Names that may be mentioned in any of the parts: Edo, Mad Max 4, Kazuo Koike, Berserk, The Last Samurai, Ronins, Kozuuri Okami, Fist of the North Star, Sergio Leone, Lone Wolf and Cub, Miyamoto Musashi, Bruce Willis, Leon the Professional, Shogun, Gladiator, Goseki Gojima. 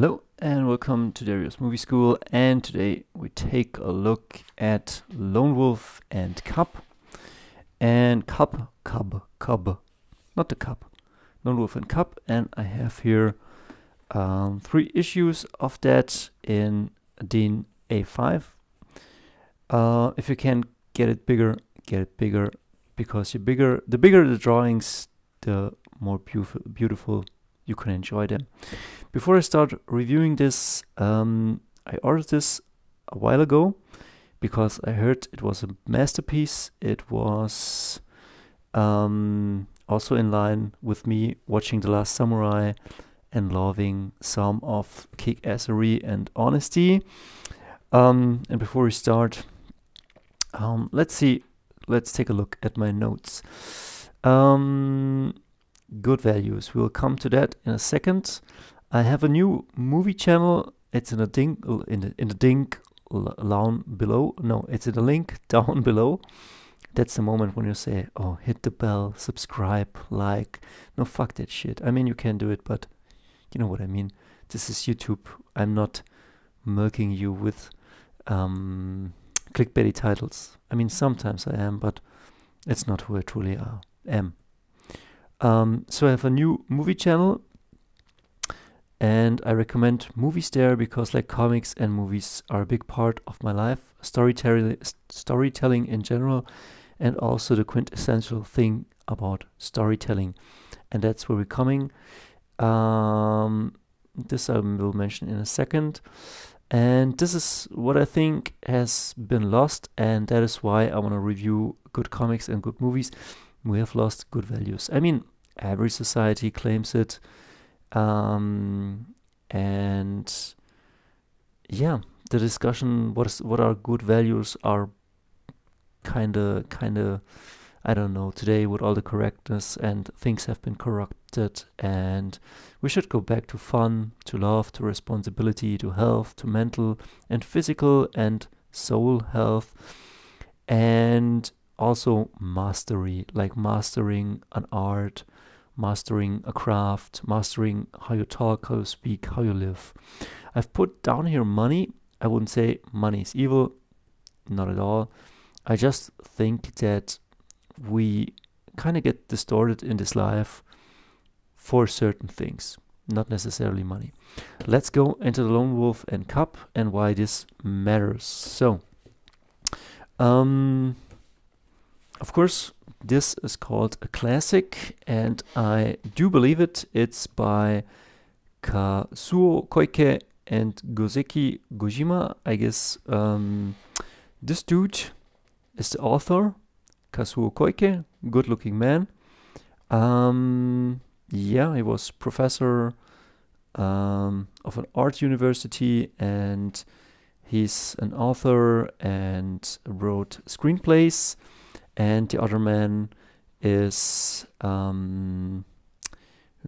Hello and welcome to Darius Movie School, and today we take a look at Lone Wolf and Cub. And Cub, not the Cub, Lone Wolf and Cub, and I have here 3 issues of that in Dean A5. If you can get it bigger, because the bigger the drawings, the more beautiful you can enjoy them. Before I start reviewing this, I ordered this a while ago because I heard it was a masterpiece. It was also in line with me watching The Last Samurai and loving some of kick-assery and honesty. And before we start, let's take a look at my notes. Good values, we'll come to that in a second. I have a new movie channel. It's in a dink it's in the link down below. That's the moment when you say, oh, hit the bell, subscribe, like. No, fuck that shit. I mean, you can do it, but you know what I mean. This is YouTube. I'm not milking you with clickbaity titles. I mean, sometimes I am, but it's not who I truly am. So I have a new movie channel, and I recommend movies there because, like, comics and movies are a big part of my life, storytelling in general, and also the quintessential thing about storytelling, and that's where we're coming. This I will mention in a second, and this is what I think has been lost, and that is why I want to review good comics and good movies. We have lost good values. I mean, every society claims it, and yeah, the discussion what are good values are kind of, I don't know, today with all the correctness, and things have been corrupted, and we should go back to fun, to love, to responsibility, to health, to mental and physical and soul health, and also mastery, like mastering an art, mastering a craft, mastering how you talk, how you speak, how you live. I've put down here money. I wouldn't say money is evil, not at all. I just think that we kind of get distorted in this life for certain things, not necessarily money. Let's go into the Lone Wolf and Cub and why this matters. So, of course, this is called a classic, and I do believe it. It's by Kazuo Koike and Goseki Gojima. I guess this dude is the author, Kazuo Koike, good-looking man. Yeah, he was professor of an art university, and he's an author and wrote screenplays. And the other man is Goseki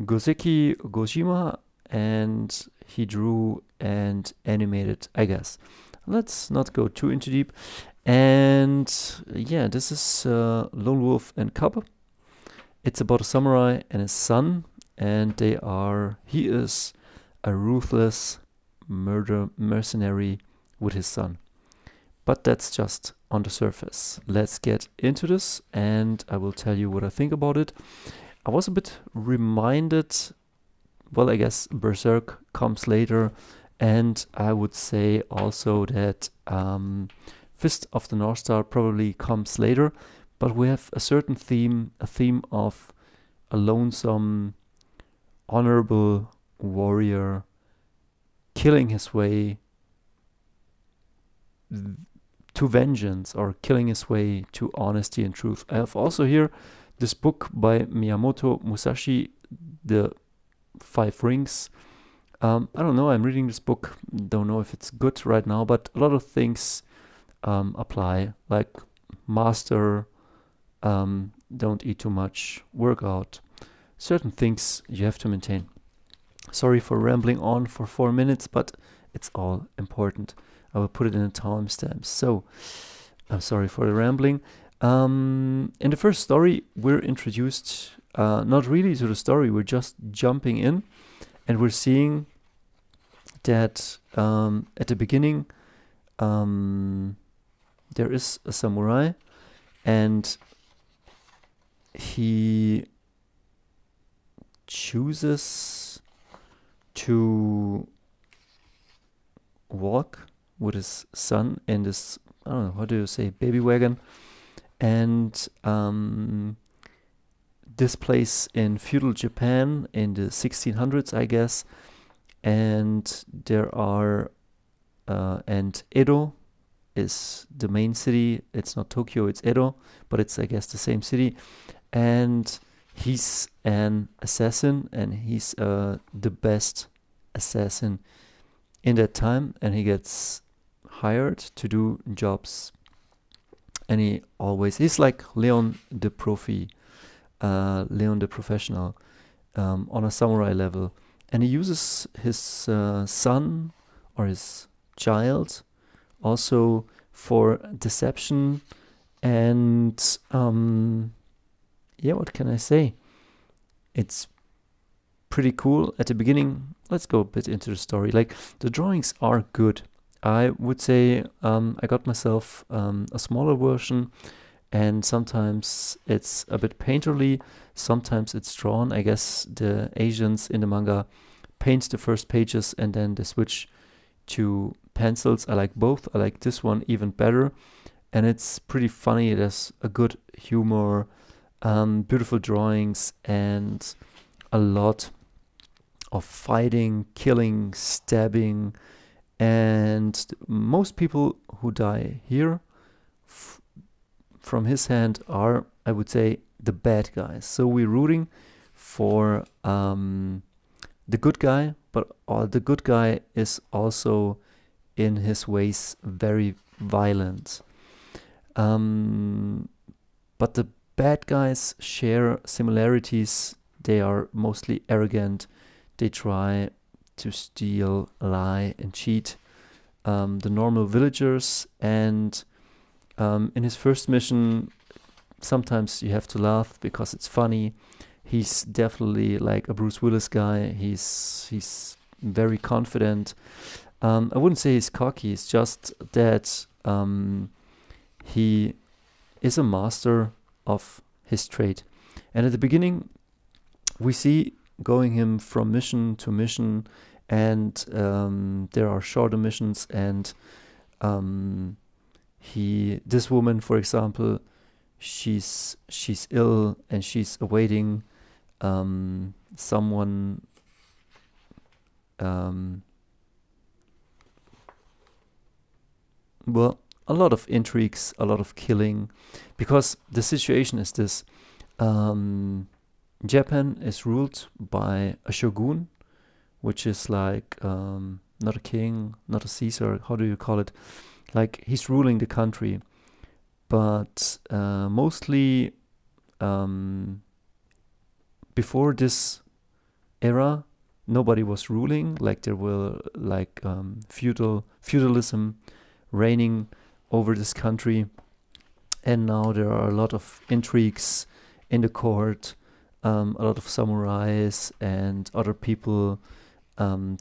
Gojima, and he drew and animated, I guess. Let's not go too into deep. And yeah, this is Lone Wolf and Cub. It's about a samurai and his son, and he is a ruthless mercenary with his son. But that's just on the surface. Let's get into this, and I will tell you what I think about it. I was a bit reminded, well, I guess Berserk comes later, and I would say also that Fist of the North Star probably comes later, but we have a certain theme, a theme of a lonesome, honorable warrior killing his way to vengeance, or killing his way to honesty and truth. I have also here this book by Miyamoto Musashi, The 5 Rings. I don't know, I'm reading this book, don't know if it's good right now, but a lot of things apply, like master, don't eat too much, work out. Certain things you have to maintain. Sorry for rambling on for 4 minutes, but it's all important. I will put it in a timestamp. So, I'm sorry for the rambling. In the first story, we're introduced, not really to the story, we're just jumping in, and we're seeing that at the beginning there is a samurai and he chooses to walk with his son in this, I don't know, how do you say, baby wagon, and this place in feudal Japan in the 1600s, I guess, and there are and Edo is the main city. It's not Tokyo, it's Edo, but it's, I guess, the same city. And he's an assassin, and he's the best assassin in that time, and he gets hired to do jobs, and he always, he's like Leon the Profi, Leon the Professional, on a samurai level, and he uses his son or his child also for deception and yeah, what can I say, it's pretty cool. At the beginning, let's go a bit into the story. Like, the drawings are good, I would say. I got myself a smaller version, and sometimes it's a bit painterly, sometimes it's drawn. I guess the Asians in the manga paint the first pages and then they switch to pencils. I like both. I like this one even better, and it's pretty funny. There's a good humor, beautiful drawings, and a lot of fighting, killing, stabbing, and most people who die here from his hand are, I would say, the bad guys. So we're rooting for the good guy, but the good guy is also in his ways very violent. But the bad guys share similarities. They are mostly arrogant. They try to steal, lie, and cheat the normal villagers. And in his first mission, sometimes you have to laugh because it's funny. He's definitely like a Bruce Willis guy. He's very confident. I wouldn't say he's cocky. It's just that he is a master of his trade. And at the beginning, we see going him from mission to mission, and there are shorter missions, and this woman, for example, she's ill and she's awaiting someone, well, a lot of intrigues, a lot of killing, because the situation is this. Japan is ruled by a shogun, which is like not a king, not a Caesar, how do you call it? Like, he's ruling the country, but mostly before this era, nobody was ruling. Like, there were like feudalism reigning over this country, and now there are a lot of intrigues in the court. A lot of samurais and other people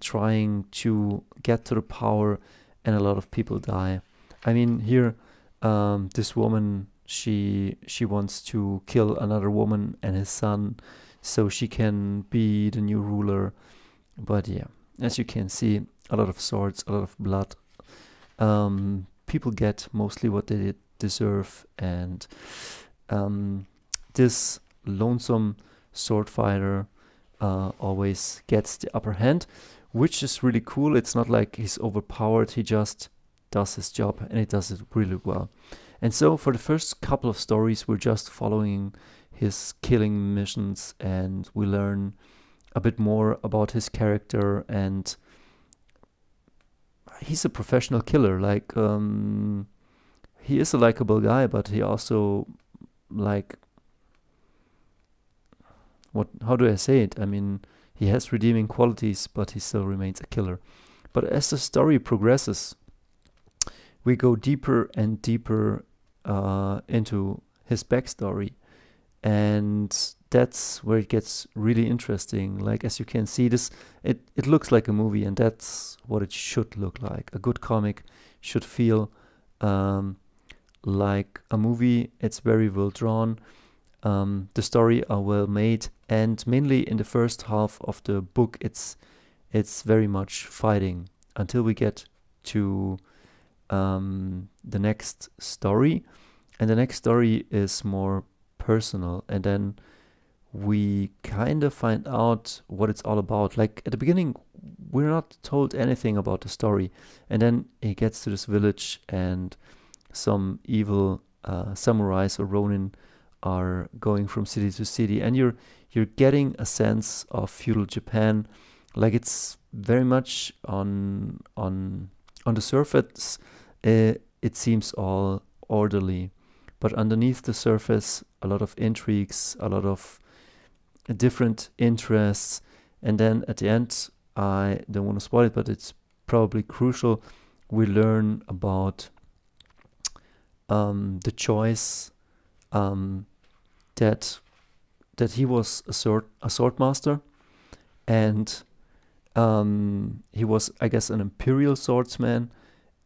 trying to get to the power, and a lot of people die. I mean, here this woman, she wants to kill another woman and his son so she can be the new ruler. But yeah, as you can see, a lot of swords, a lot of blood. People get mostly what they deserve, and this lonesome sword fighter always gets the upper hand, which is really cool. It's not like he's overpowered, he just does his job, and he does it really well. And so for the first couple of stories, we're just following his killing missions, and we learn a bit more about his character. And he's a professional killer. Like, he is a likable guy, but he also, like, how do I say it? I mean, he has redeeming qualities, but he still remains a killer. But as the story progresses, we go deeper and deeper into his backstory, and that's where it gets really interesting. Like, as you can see, this it looks like a movie, and that's what it should look like. A good comic should feel like a movie. It's very well drawn. The story are well made, and mainly in the first half of the book, it's very much fighting until we get to the next story, and the next story is more personal, and then we kind of find out what it's all about. Like, at the beginning, we're not told anything about the story, and then it gets to this village, and some evil samurais or ronin are going from city to city, and you're getting a sense of feudal Japan. Like, it's very much on the surface, it seems all orderly, but underneath the surface, a lot of intrigues, a lot of different interests. And then at the end, I don't want to spoil it, but it's probably crucial, we learn about the choice that he was a sword master, and he was, I guess, an imperial swordsman,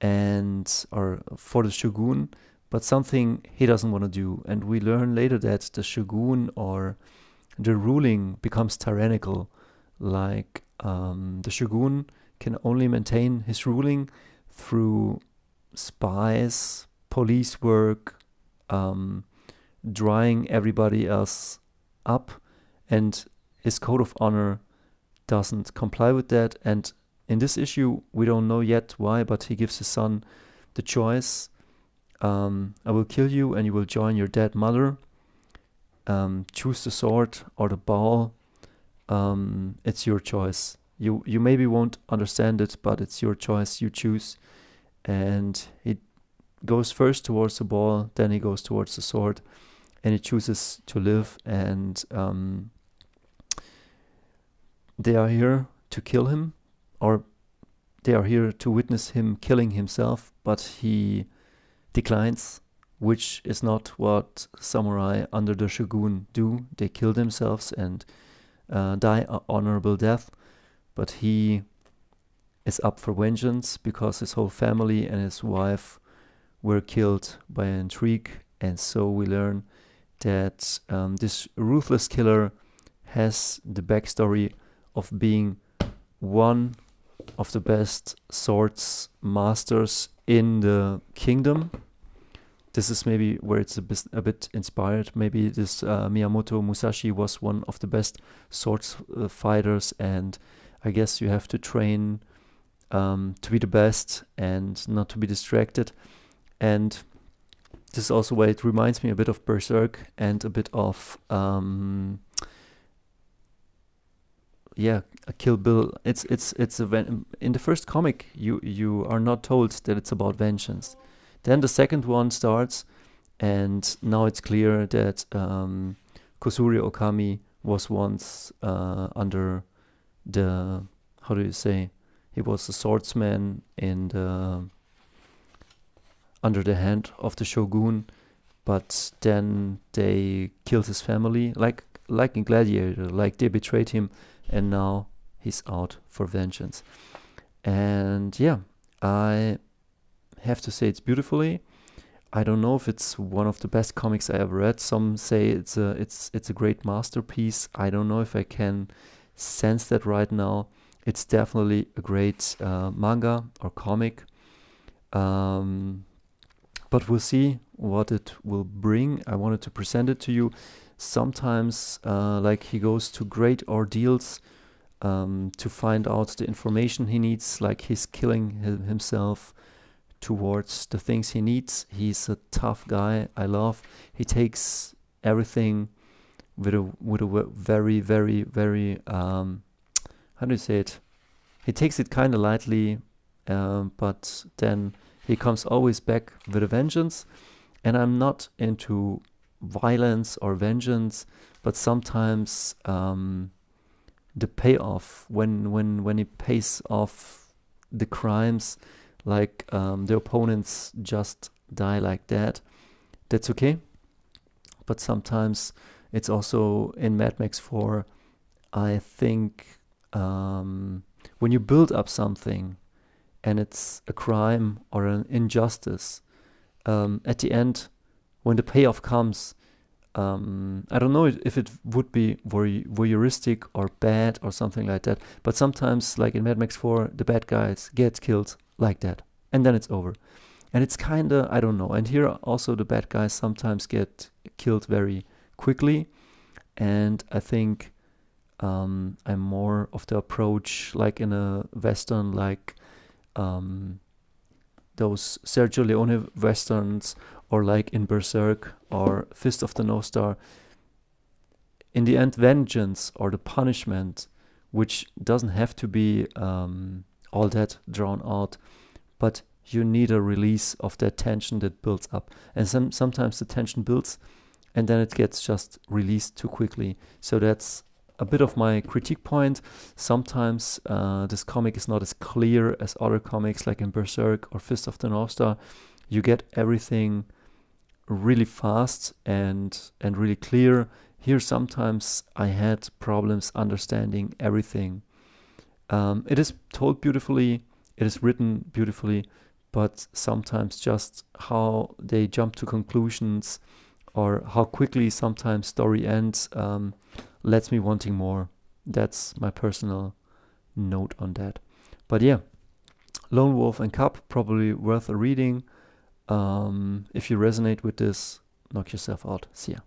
or for the Shogun, but something he doesn't want to do. And we learn later that the Shogun, or the ruling, becomes tyrannical. Like, the Shogun can only maintain his ruling through spies, police work, drying everybody else up, and his code of honor doesn't comply with that. And in this issue, we don't know yet why, but he gives his son the choice. I will kill you and you will join your dead mother. Choose the sword or the bow. It's your choice. You maybe won't understand it, but it's your choice. You choose. And he goes first towards the bow, then he goes towards the sword, and he chooses to live. And they are here to kill him, or they are here to witness him killing himself, but he declines, which is not what samurai under the Shogun do. They kill themselves and die an honorable death, but he is up for vengeance because his whole family and his wife were killed by an intrigue. And so we learn that this ruthless killer has the backstory of being one of the best swords masters in the kingdom. This is maybe where it's a bit inspired. Maybe this Miyamoto Musashi was one of the best swords fighters, and I guess you have to train to be the best and not to be distracted. And this is also why it reminds me a bit of Berserk, and a bit of a Kill Bill. It's in the first comic, you are not told that it's about vengeance. Then the second one starts, and now it's clear that Kozuuri Okami was once under the, how do you say, he was a swordsman in the, under the hand of the Shogun, but then they killed his family, like in Gladiator. Like, they betrayed him, and now he's out for vengeance. And yeah, I have to say it's beautifully. I don't know if it's one of the best comics I ever read. Some say it's a great masterpiece. I don't know if I can sense that right now. It's definitely a great manga or comic, but we'll see what it will bring. I wanted to present it to you. Sometimes like, he goes to great ordeals to find out the information he needs. Like, he's killing himself towards the things he needs. He's a tough guy. I love, he takes everything with a very, very, very how do you say it, he takes it kind of lightly, but then he comes always back with a vengeance. And I'm not into violence or vengeance, but sometimes the payoff, when he pays off the crimes, like the opponents just die like that, that's okay. But sometimes It's also in Mad Max 4, I think, when you build up something and it's a crime or an injustice, at the end, when the payoff comes, I don't know if it would be voyeuristic or bad or something like that, but sometimes, like in Mad Max 4, the bad guys get killed like that, and then it's over. And it's kinda, I don't know, and here also the bad guys sometimes get killed very quickly, and I think I'm more of the approach like in a Western, like those Sergio Leone Westerns, or like in Berserk or Fist of the North Star. In the end, vengeance or the punishment, which doesn't have to be all that drawn out, but you need a release of that tension that builds up. And sometimes the tension builds and then it gets just released too quickly. So that's a bit of my critique point. Sometimes this comic is not as clear as other comics, like in Berserk or Fist of the North Star. You get everything really fast and really clear. Here sometimes I had problems understanding everything. It is told beautifully, it is written beautifully, but sometimes just how they jump to conclusions or how quickly sometimes story ends lets me wanting more. That's my personal note on that. But yeah, Lone Wolf and Cub, probably worth a reading. If you resonate with this, knock yourself out. See ya.